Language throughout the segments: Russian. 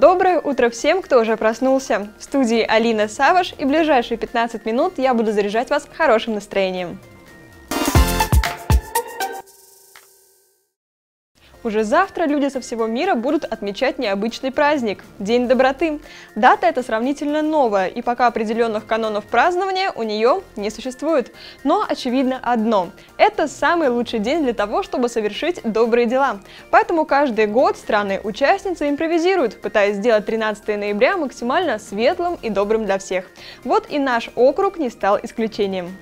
Доброе утро всем, кто уже проснулся. В студии Алина Саваш, и ближайшие 15 минут я буду заряжать вас хорошим настроением. Уже завтра люди со всего мира будут отмечать необычный праздник – День доброты. Дата эта сравнительно новая, и пока определенных канонов празднования у нее не существует. Но очевидно одно – это самый лучший день для того, чтобы совершить добрые дела. Поэтому каждый год страны-участницы импровизируют, пытаясь сделать 13 ноября максимально светлым и добрым для всех. Вот и наш округ не стал исключением.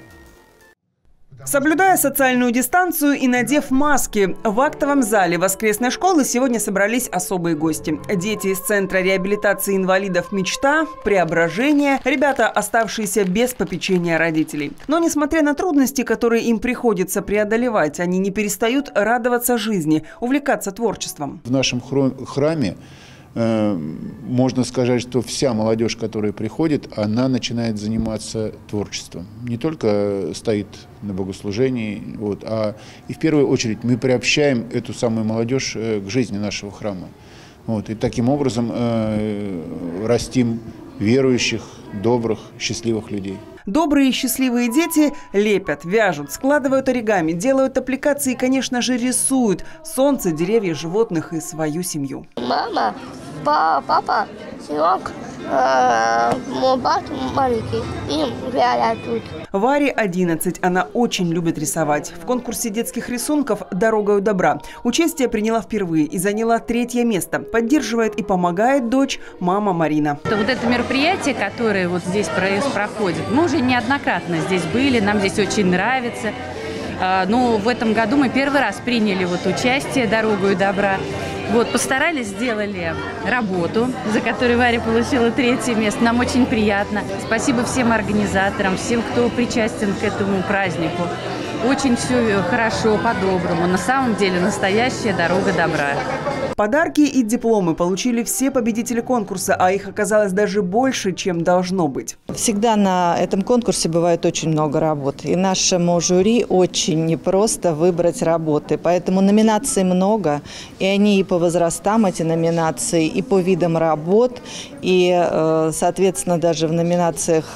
Соблюдая социальную дистанцию и надев маски, в актовом зале воскресной школы сегодня собрались особые гости. Дети из Центра реабилитации инвалидов «Мечта», «Преображение», ребята, оставшиеся без попечения родителей. Но несмотря на трудности, которые им приходится преодолевать, они не перестают радоваться жизни, увлекаться творчеством. В нашем храме можно сказать, что вся молодежь, которая приходит, она начинает заниматься творчеством. Не только стоит на богослужении, и в первую очередь мы приобщаем эту самую молодежь к жизни нашего храма. И таким образом растим верующих, добрых, счастливых людей. Добрые и счастливые дети лепят, вяжут, складывают оригами, делают аппликации и, конечно же, рисуют солнце, деревья, животных и свою семью. Мама, папа, сынок, мой брат маленький, им вяжут. Варе 11. Она очень любит рисовать. В конкурсе детских рисунков «Дорога у добра» участие приняла впервые и заняла 3-е место. Поддерживает и помогает дочь, мама Марина. Вот это мероприятие, которое вот здесь проходит, мы уже неоднократно здесь были, нам здесь очень нравится. Но в этом году мы первый раз приняли участие «Дорогу и добра». Постарались, сделали работу, за которую Варя получила 3-е место. Нам очень приятно. Спасибо всем организаторам, всем, кто причастен к этому празднику. Очень все хорошо, по-доброму. На самом деле настоящая дорога добра. Подарки и дипломы получили все победители конкурса, а их оказалось даже больше, чем должно быть. Всегда на этом конкурсе бывает очень много работ. И нашему жюри очень непросто выбрать работы. Поэтому номинаций много. И они и по возрастам, эти номинации, и по видам работ. И, соответственно, даже в номинациях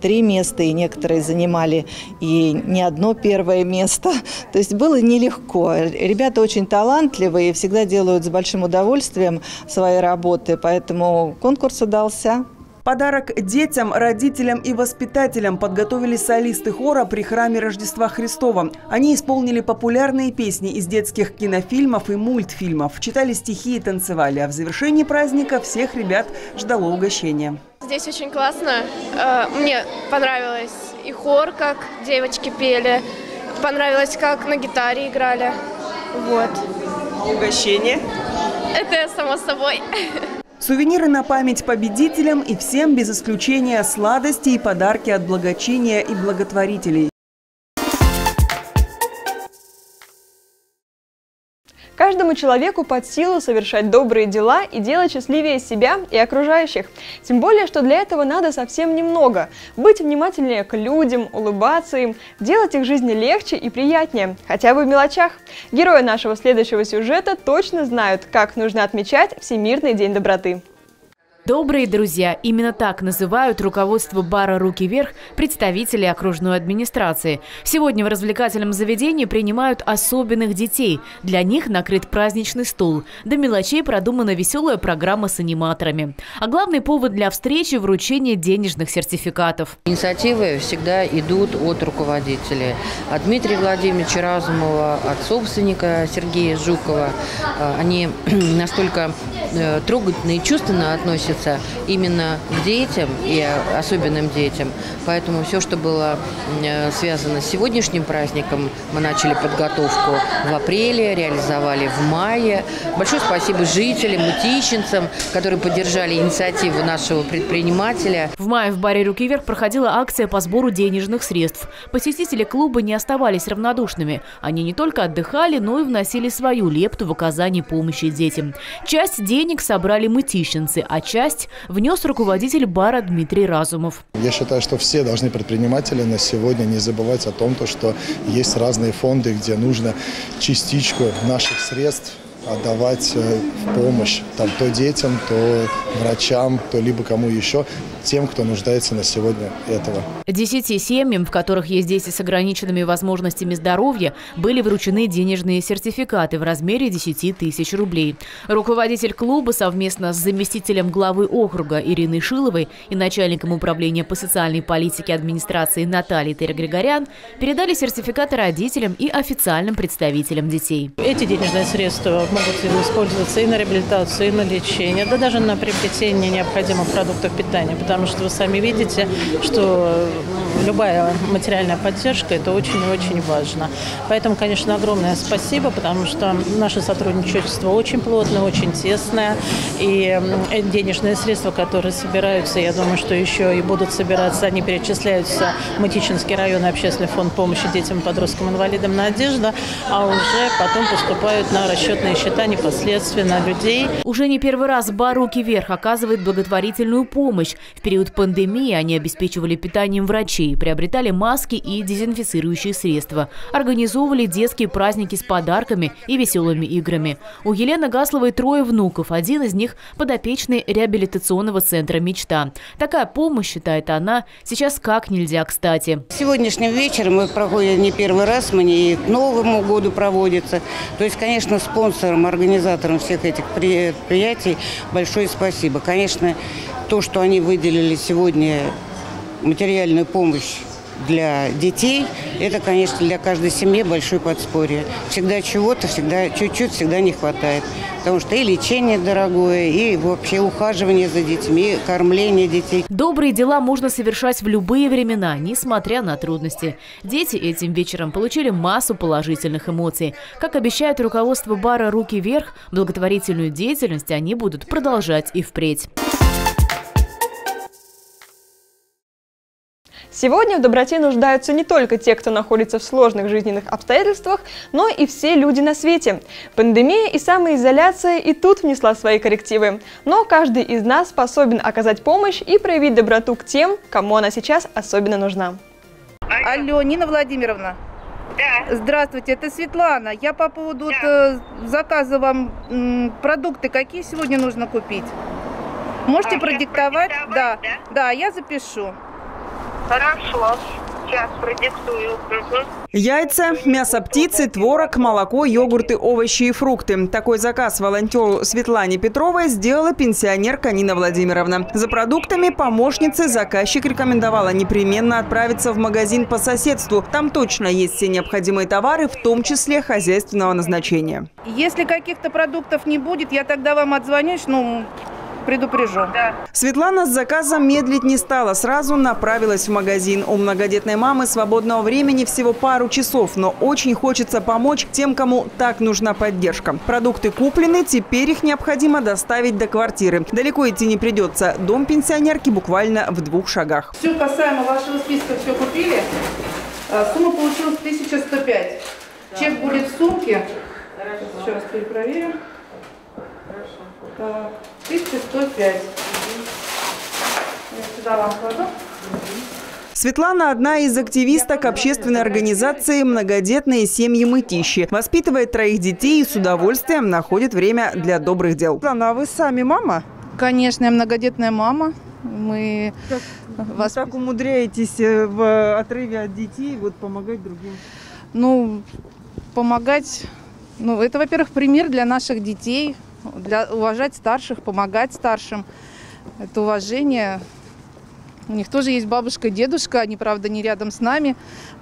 3 места, и некоторые занимали и не одно 1-е место. То есть было нелегко. Ребята очень талантливые и всегда делают с большим удовольствием свои работы, поэтому конкурс удался. Подарок детям, родителям и воспитателям подготовили солисты хора при храме Рождества Христова. Они исполнили популярные песни из детских кинофильмов и мультфильмов, читали стихи и танцевали. А в завершении праздника всех ребят ждало угощение. Здесь очень классно. Мне понравилось и хор, как девочки пели, понравилось, как на гитаре играли. Угощение? Это само собой. Сувениры на память победителям и всем без исключения сладости и подарки от благочиния и благотворителей. Каждому человеку под силу совершать добрые дела и делать счастливее себя и окружающих. Тем более, что для этого надо совсем немного. Быть внимательнее к людям, улыбаться им, делать их жизни легче и приятнее, хотя бы в мелочах. Герои нашего следующего сюжета точно знают, как нужно отмечать Всемирный день доброты. Добрые друзья. Именно так называют руководство бара «Руки вверх» представители окружной администрации. Сегодня в развлекательном заведении принимают особенных детей. Для них накрыт праздничный стол. До мелочей продумана веселая программа с аниматорами. А главный повод для встречи – вручение денежных сертификатов. Инициативы всегда идут от руководителей. От Дмитрия Владимировича Разумова, от собственника Сергея Жукова. Они настолько трогательно и чувственно относятся именно к детям и особенным детям. Поэтому все, что было связано с сегодняшним праздником, мы начали подготовку в апреле, реализовали в мае. Большое спасибо жителям, мытищинцам, которые поддержали инициативу нашего предпринимателя. В мае в баре «Руки вверх» проходила акция по сбору денежных средств. Посетители клуба не оставались равнодушными. Они не только отдыхали, но и вносили свою лепту в оказание помощи детям. Часть денег собрали мытищинцы, а часть внес руководитель бара Дмитрий Разумов. Я считаю, что все должны предприниматели на сегодня не забывать о том, что есть разные фонды, где нужно частичку наших средств отдавать в помощь там, то детям, то врачам, то либо кому еще, тем, кто нуждается на сегодня этого. 10 семьям, в которых есть дети с ограниченными возможностями здоровья, были вручены денежные сертификаты в размере 10 000 рублей. Руководитель клуба совместно с заместителем главы округа Ириной Шиловой и начальником управления по социальной политике администрации Натальей Тергрегорян передали сертификаты родителям и официальным представителям детей. Эти денежные средства могут использоваться и на реабилитацию, и на лечение, да даже на приобретение необходимых продуктов питания, потому что вы сами видите, что любая материальная поддержка – это очень и очень важно. Поэтому, конечно, огромное спасибо, потому что наше сотрудничество очень плотное, очень тесное. И денежные средства, которые собираются, я думаю, что еще и будут собираться, они перечисляются в Матичинский район, общественный фонд помощи детям и подросткам инвалидам «Надежда», а уже потом поступают на расчетные счета непосредственно людей. Уже не первый раз бар «Руки вверх» оказывает благотворительную помощь. В период пандемии они обеспечивали питанием врачей, приобретали маски и дезинфицирующие средства, организовывали детские праздники с подарками и веселыми играми. У Елены Гасловой 3 внуков, один из них подопечный реабилитационного центра «Мечта». Такая помощь, считает она, сейчас как нельзя кстати. Сегодняшним вечером мы проходим не первый раз, мы и к Новому году проводится. То есть, конечно, спонсорам, организаторам всех этих предприятий большое спасибо. Конечно, то, что они выделили сегодня материальную помощь для детей, это, конечно, для каждой семьи большое подспорье. Всегда чего-то, всегда чуть-чуть, всегда не хватает. Потому что и лечение дорогое, и вообще ухаживание за детьми, и кормление детей. Добрые дела можно совершать в любые времена, несмотря на трудности. Дети этим вечером получили массу положительных эмоций. Как обещает руководство бара «Руки вверх», благотворительную деятельность они будут продолжать и впредь. Сегодня в доброте нуждаются не только те, кто находится в сложных жизненных обстоятельствах, но и все люди на свете. Пандемия и самоизоляция и тут внесла свои коррективы. Но каждый из нас способен оказать помощь и проявить доброту к тем, кому она сейчас особенно нужна. Алло, Нина Владимировна. Да. Здравствуйте, это Светлана. Я по поводу заказа вам продукты, какие сегодня нужно купить. Можете продиктовать? Да, я запишу. Хорошо. Сейчас продиктую. Яйца, мясо птицы, творог, молоко, йогурты, овощи и фрукты. Такой заказ волонтеру Светлане Петровой сделала пенсионерка Нина Владимировна. За продуктами помощницы заказчик рекомендовала непременно отправиться в магазин по соседству. Там точно есть все необходимые товары, в том числе хозяйственного назначения. Если каких-то продуктов не будет, я тогда вам отзвонюсь, предупрежу. Да. Светлана с заказом медлить не стала. Сразу направилась в магазин. У многодетной мамы свободного времени всего пару часов, но очень хочется помочь тем, кому так нужна поддержка. Продукты куплены, теперь их необходимо доставить до квартиры. Далеко идти не придется. Дом пенсионерки буквально в 2 шагах. Все касаемо вашего списка, все купили. Сумма получилась 1105. Да. Чек будет в сумке. Хорошо. Еще раз перепроверим. Хорошо. Так, 1105. Я сюда вам кладу. Светлана – одна из активисток общественной организации «Многодетные семьи Мытищи». Воспитывает 3 детей и с удовольствием находит время для добрых дел. Светлана, а вы сами мама? Конечно, я многодетная мама. Вы так умудряетесь в отрыве от детей помогать другим? Помогать... это, во-первых, пример для наших детей. Уважать старших, помогать старшим. Это уважение. У них тоже есть бабушка, дедушка. Они, правда, не рядом с нами.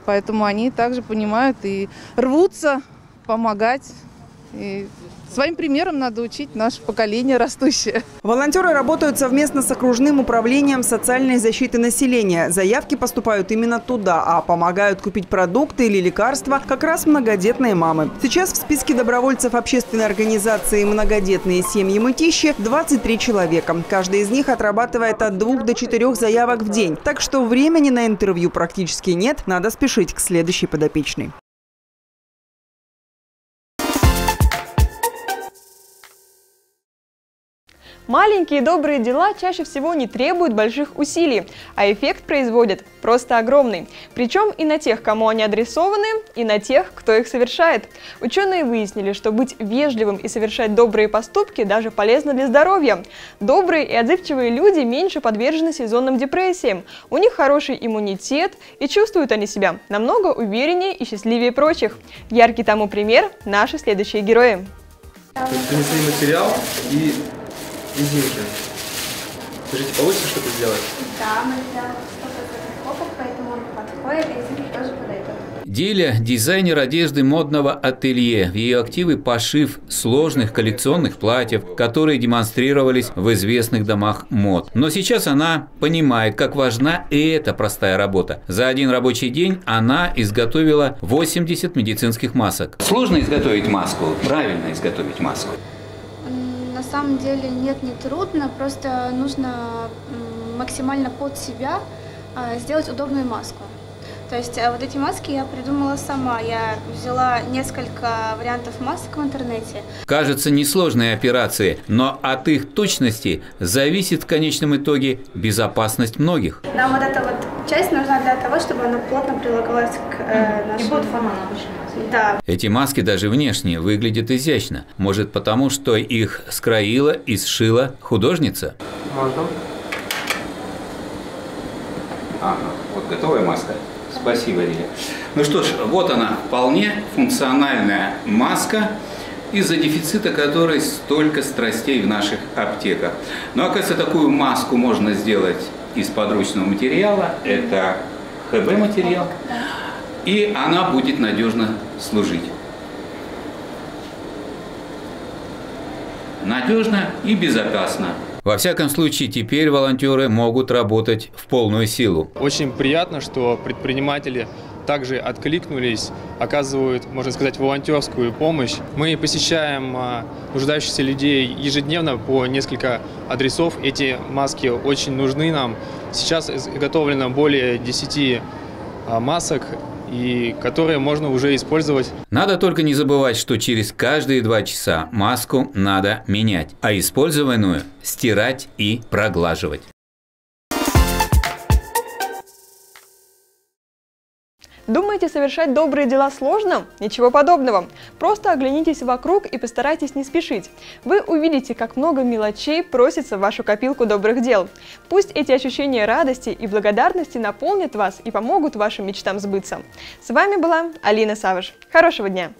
Поэтому они также понимают и рвутся помогать. И своим примером надо учить наше поколение растущее. Волонтеры работают совместно с окружным управлением социальной защиты населения. Заявки поступают именно туда, а помогают купить продукты или лекарства как раз многодетные мамы. Сейчас в списке добровольцев общественной организации «Многодетные семьи Мытищи» 23 человека. Каждый из них отрабатывает от 2 до 4 заявок в день. Так что времени на интервью практически нет. Надо спешить к следующей подопечной. Маленькие добрые дела чаще всего не требуют больших усилий, а эффект производят просто огромный. Причем и на тех, кому они адресованы, и на тех, кто их совершает. Ученые выяснили, что быть вежливым и совершать добрые поступки даже полезно для здоровья. Добрые и отзывчивые люди меньше подвержены сезонным депрессиям, у них хороший иммунитет, и чувствуют они себя намного увереннее и счастливее прочих. Яркий тому пример – наши следующие герои. Принесли материал и... резинки. Скажите, получится что-то сделать? Да, мы сделали что-то опыт, поэтому он подходит, и резинки тоже подойдут. Диля – дизайнер одежды модного ателье. В ее активы пошив сложных коллекционных платьев, которые демонстрировались в известных домах мод. Но сейчас она понимает, как важна и эта простая работа. За один рабочий день она изготовила 80 медицинских масок. Сложно изготовить маску, правильно изготовить маску. На самом деле нет, не трудно, просто нужно максимально под себя сделать удобную маску. То есть вот эти маски я придумала сама. Я взяла несколько вариантов масок в интернете. Кажется, несложные операции, но от их точности зависит в конечном итоге безопасность многих. Нам вот эта вот часть нужна для того, чтобы она плотно прилагалась к нашей форме. Да. Эти маски даже внешне выглядят изящно. Может, потому что их скроила и сшила художница? Можно. Ага, вот готовая маска. Спасибо, Лилия. Ну что ж, вот она, вполне функциональная маска, из-за дефицита которой столько страстей в наших аптеках. Но, оказывается, такую маску можно сделать из подручного материала. Это ХБ-материал. И она будет надежно служить. Надежно и безопасно. Во всяком случае, теперь волонтеры могут работать в полную силу. Очень приятно, что предприниматели также откликнулись, оказывают, можно сказать, волонтерскую помощь. Мы посещаем нуждающихся людей ежедневно по несколько адресов. Эти маски очень нужны нам. Сейчас изготовлено более 10 масок, и которые можно уже использовать. Надо только не забывать, что через каждые 2 часа маску надо менять, а использованную стирать и проглаживать. Думаете, совершать добрые дела сложно? Ничего подобного. Просто оглянитесь вокруг и постарайтесь не спешить. Вы увидите, как много мелочей просится в вашу копилку добрых дел. Пусть эти ощущения радости и благодарности наполнят вас и помогут вашим мечтам сбыться. С вами была Алина Саваш. Хорошего дня!